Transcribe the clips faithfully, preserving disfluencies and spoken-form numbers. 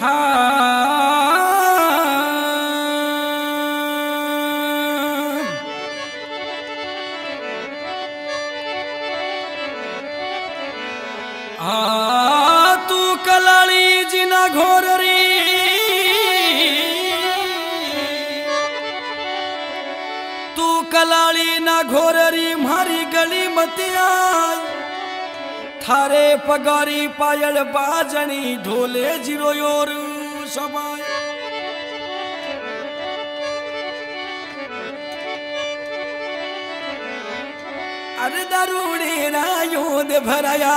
हाम आ तू कलाली जिना घोर री तू कलाली ना घोर री मारी गली मतिया थारे पगारी पायल बाजनी ढोले जीरो योरू समाय अरे दारूणे ना योद भराया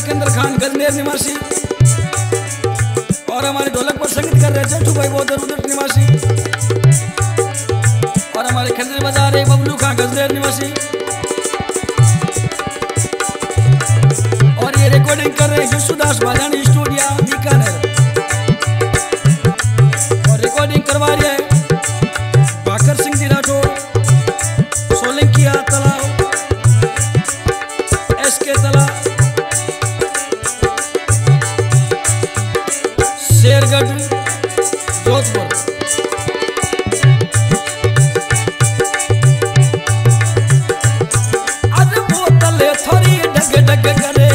सिकंदर खान गजनेर निवासी और हमारे ढोलक पर संगीत कर रहे चंचू भाई बहुत निवासी और हमारे खंजर बजा रहे बबलू खान गजनेर निवासी और ये रिकॉर्डिंग कर रहे यशुदास भदानी स्टूडियो बीकानेर और रिकॉर्डिंग करवा रहे हैं अरे बोतले थोड़ी डग डग करे।